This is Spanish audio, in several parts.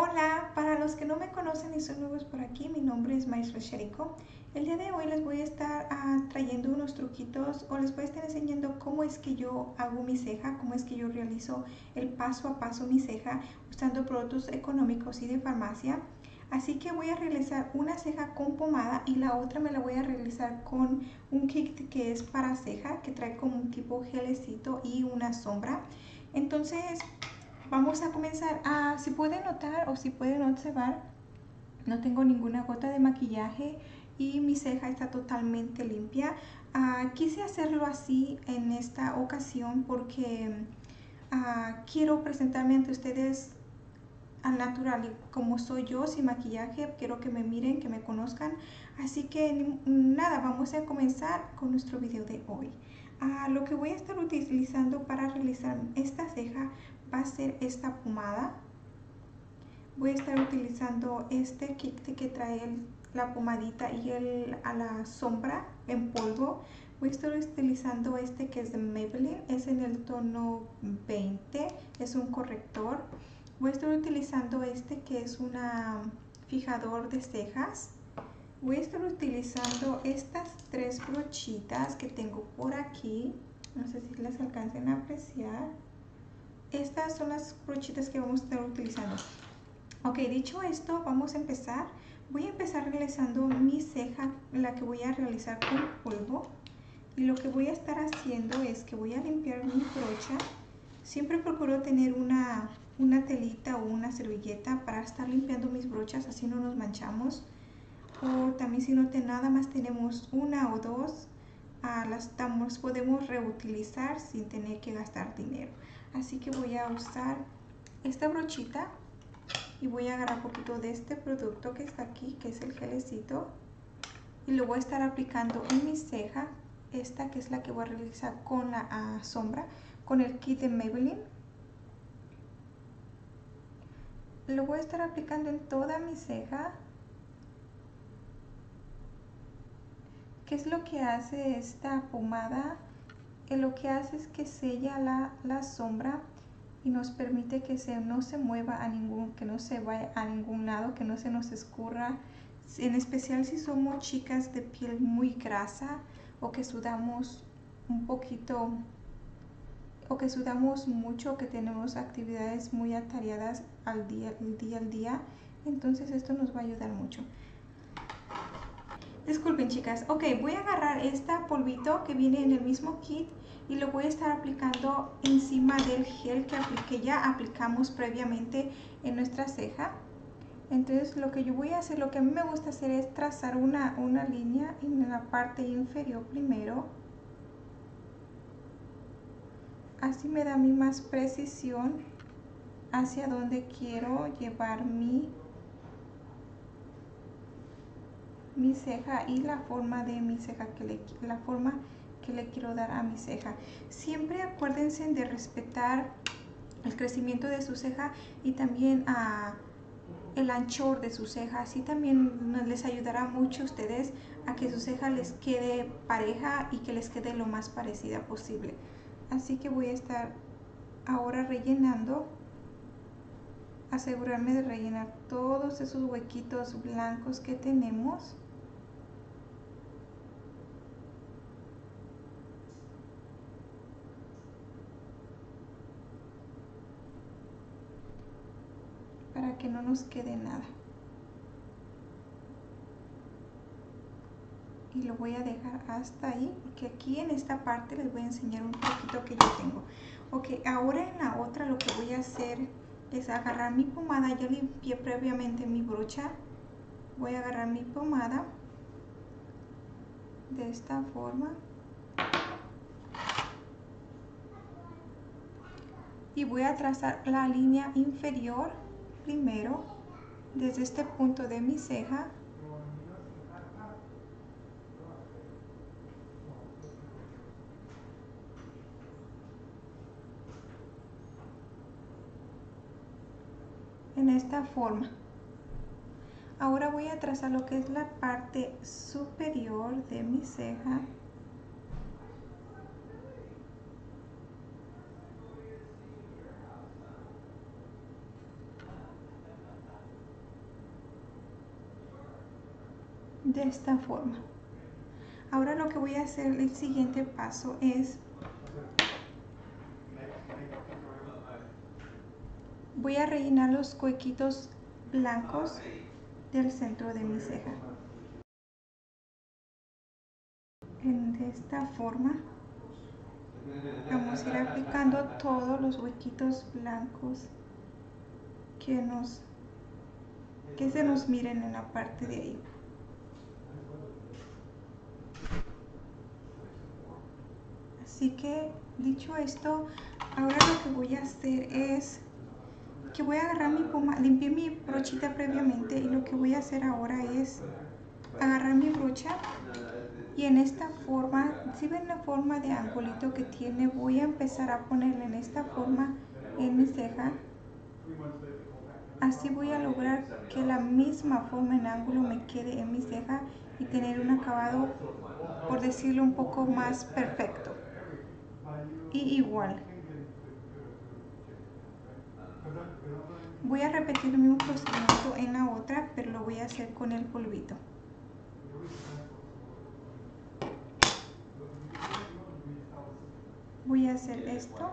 Hola, para los que no me conocen y son nuevos por aquí, mi nombre es Marisol Szyrejko. El día de hoy les voy a estar trayendo unos truquitos o les voy a estar enseñando cómo es que yo hago mi ceja, cómo es que yo realizo el paso a paso mi ceja usando productos económicos y de farmacia. Así que voy a realizar una ceja con pomada y la otra me la voy a realizar con un kit que es para ceja, que trae como un tipo gelecito y una sombra. Entonces vamos a comenzar. Si pueden notar o si pueden observar, no tengo ninguna gota de maquillaje y mi ceja está totalmente limpia. Quise hacerlo así en esta ocasión porque quiero presentarme ante ustedes al natural, como soy yo, sin maquillaje. Quiero que me miren, que me conozcan. Así que nada, vamos a comenzar con nuestro video de hoy. Lo que voy a estar utilizando para realizar esta ceja va a ser esta pomada. Voy a estar utilizando este kit que trae la pomadita y la sombra en polvo. Voy a estar utilizando este que es de Maybelline, es en el tono 20, es un corrector. Voy a estar utilizando este que es un fijador de cejas. Voy a estar utilizando estas tres brochitas que tengo por aquí. No sé si las alcancen a apreciar. Estas son las brochitas que vamos a estar utilizando. Ok, dicho esto, vamos a empezar. Voy a empezar realizando mi ceja, la que voy a realizar con polvo. Y lo que voy a estar haciendo es que voy a limpiar mi brocha. Siempre procuro tener una telita o una servilleta para estar limpiando mis brochas, así no nos manchamos. O también si no nada más tenemos una o dos, las podemos reutilizar sin tener que gastar dinero. Así que voy a usar esta brochita y voy a agarrar un poquito de este producto que está aquí, que es el gelecito, y lo voy a estar aplicando en mi ceja, esta que es la que voy a realizar con la sombra, con el kit de Maybelline. Lo voy a estar aplicando en toda mi ceja. ¿Qué es lo que hace esta pomada? Lo que hace es que sella la sombra y nos permite que no se mueva a ningún, que no se vaya a ningún lado, que no se nos escurra, en especial si somos chicas de piel muy grasa o que sudamos un poquito o que sudamos mucho, que tenemos actividades muy atareadas al día. Entonces esto nos va a ayudar mucho. Disculpen, chicas. Ok, voy a agarrar este polvito que viene en el mismo kit y lo voy a estar aplicando encima del gel que ya aplicamos previamente en nuestra ceja. Entonces lo que yo voy a hacer, lo que a mí me gusta hacer, es trazar una línea en la parte inferior primero. Así me da a mí más precisión hacia donde quiero llevar mi ceja y la forma de mi ceja, la forma que le quiero dar a mi ceja. Siempre acuérdense de respetar el crecimiento de su ceja y también el anchor de su ceja. Así también les ayudará mucho a ustedes a que su ceja les quede pareja y que les quede lo más parecida posible. Así que voy a estar ahora rellenando. Asegurarme de rellenar todos esos huequitos blancos que tenemos. Para que no nos quede nada. Y lo voy a dejar hasta ahí, porque aquí en esta parte les voy a enseñar un poquito que yo tengo. Ok, ahora en la otra lo que voy a hacer es agarrar mi pomada. Yo limpié previamente mi brocha. Voy a agarrar mi pomada de esta forma y voy a trazar la línea inferior primero desde este punto de mi ceja. En esta forma. Ahora voy a trazar lo que es la parte superior de mi ceja. de esta forma. Ahora lo que voy a hacer, el siguiente paso es, voy a rellenar los huequitos blancos del centro de mi ceja. De esta forma vamos a ir aplicando todos los huequitos blancos que se nos miren en la parte de ahí. Así que dicho esto, ahora lo que voy a hacer es que voy a agarrar mi pomada, limpié mi brochita previamente, y lo que voy a hacer ahora es agarrar mi brocha y en esta forma, si ven la forma de angulito que tiene, voy a empezar a ponerle en esta forma en mi ceja. Así voy a lograr que la misma forma en ángulo me quede en mi ceja y tener un acabado, por decirlo, un poco más perfecto y igual. Voy a repetir el mismo procedimiento en la otra, pero lo voy a hacer con el polvito. Voy a hacer esto.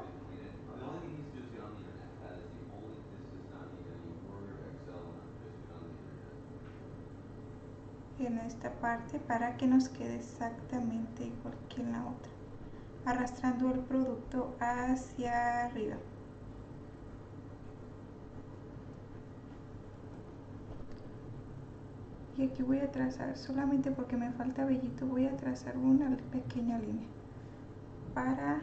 En esta parte para que nos quede exactamente igual que en la otra. Arrastrando el producto hacia arriba. Y aquí voy a trazar, solamente porque me falta vellito, voy a trazar una pequeña línea para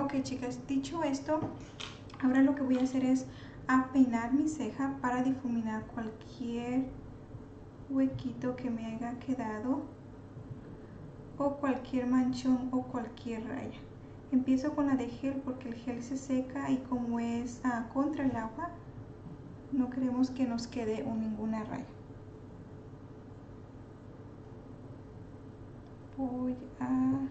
ok, chicas, dicho esto, ahora lo que voy a hacer es peinar mi ceja para difuminar cualquier huequito que me haya quedado o cualquier manchón o cualquier raya. Empiezo con la de gel porque el gel se seca y como es contra el agua, no queremos que nos quede ninguna raya. Voy a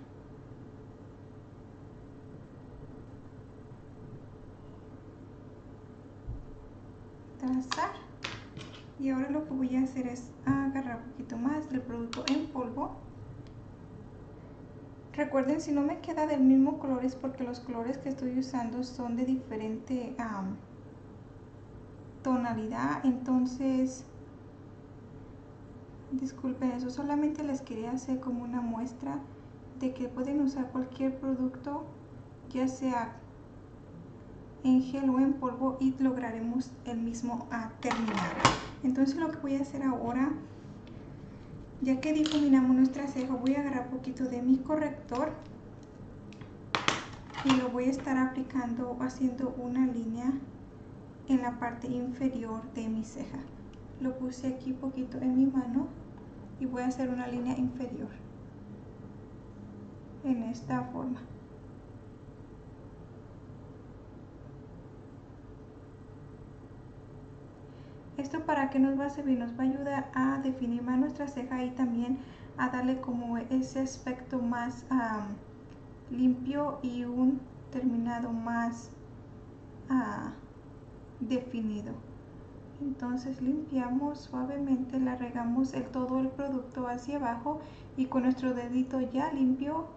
trazar y ahora lo que voy a hacer es agarrar un poquito más del producto en polvo. Recuerden, si no me queda del mismo color es porque los colores que estoy usando son de diferente tonalidad, entonces disculpen eso, solamente les quería hacer como una muestra de que pueden usar cualquier producto, ya sea en gel o en polvo, y lograremos el mismo terminado. Entonces lo que voy a hacer ahora, ya que difuminamos nuestra ceja, voy a agarrar un poquito de mi corrector y lo voy a estar aplicando, haciendo una línea en la parte inferior de mi ceja. Lo puse aquí un poquito en mi mano y voy a hacer una línea inferior en esta forma. Esto para qué nos va a servir, nos va a ayudar a definir más nuestra ceja y también a darle como ese aspecto más limpio y un terminado más definido. Entonces limpiamos suavemente, la regamos todo el producto hacia abajo y con nuestro dedito ya limpio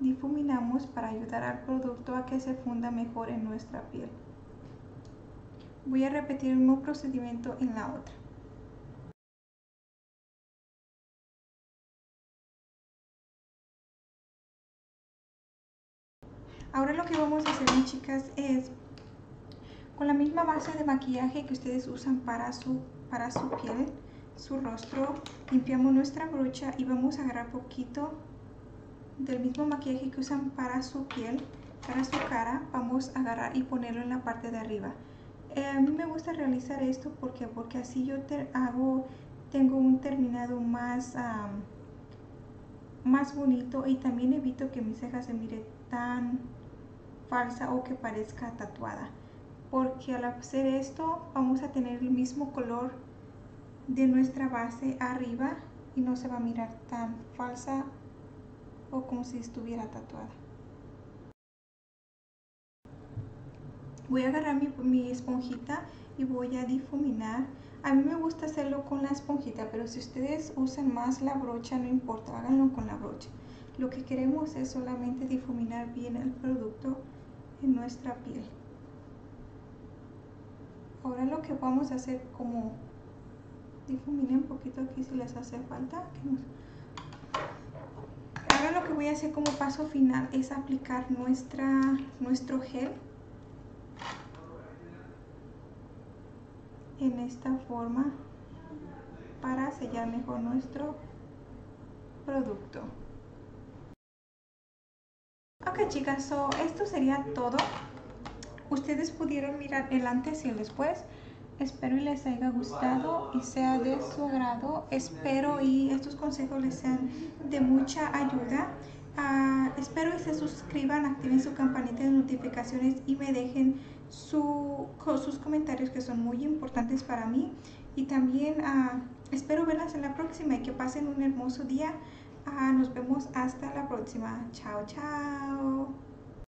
difuminamos para ayudar al producto a que se funda mejor en nuestra piel. Voy a repetir el mismo procedimiento en la otra. Ahora lo que vamos a hacer, mis chicas, es con la misma base de maquillaje que ustedes usan para su piel, su rostro, limpiamos nuestra brocha y vamos a agarrar poquito del mismo maquillaje que usan para su piel, para su cara, vamos a agarrar y ponerlo en la parte de arriba. A mí me gusta realizar esto porque así yo tengo un terminado más bonito y también evito que mi ceja se mire tan falsa o que parezca tatuada, porque al hacer esto vamos a tener el mismo color de nuestra base arriba y no se va a mirar tan falsa o como si estuviera tatuada. Voy a agarrar mi esponjita y voy a difuminar. A mí me gusta hacerlo con la esponjita, pero si ustedes usan más la brocha, no importa, háganlo con la brocha. Lo que queremos es solamente difuminar bien el producto en nuestra piel. Ahora lo que vamos a hacer, como difuminen un poquito aquí si les hace falta. Ahora lo que voy a hacer como paso final es aplicar nuestro gel. En esta forma, para sellar mejor nuestro producto. Ok, chicas, esto sería todo. Ustedes pudieron mirar el antes y el después. Espero y les haya gustado y sea de su agrado. Espero y estos consejos les sean de mucha ayuda. Espero y se suscriban, activen su campanita de notificaciones y me dejen sus comentarios, que son muy importantes para mí. Y también espero verlas en la próxima y que pasen un hermoso día. Nos vemos hasta la próxima. Chao, chao.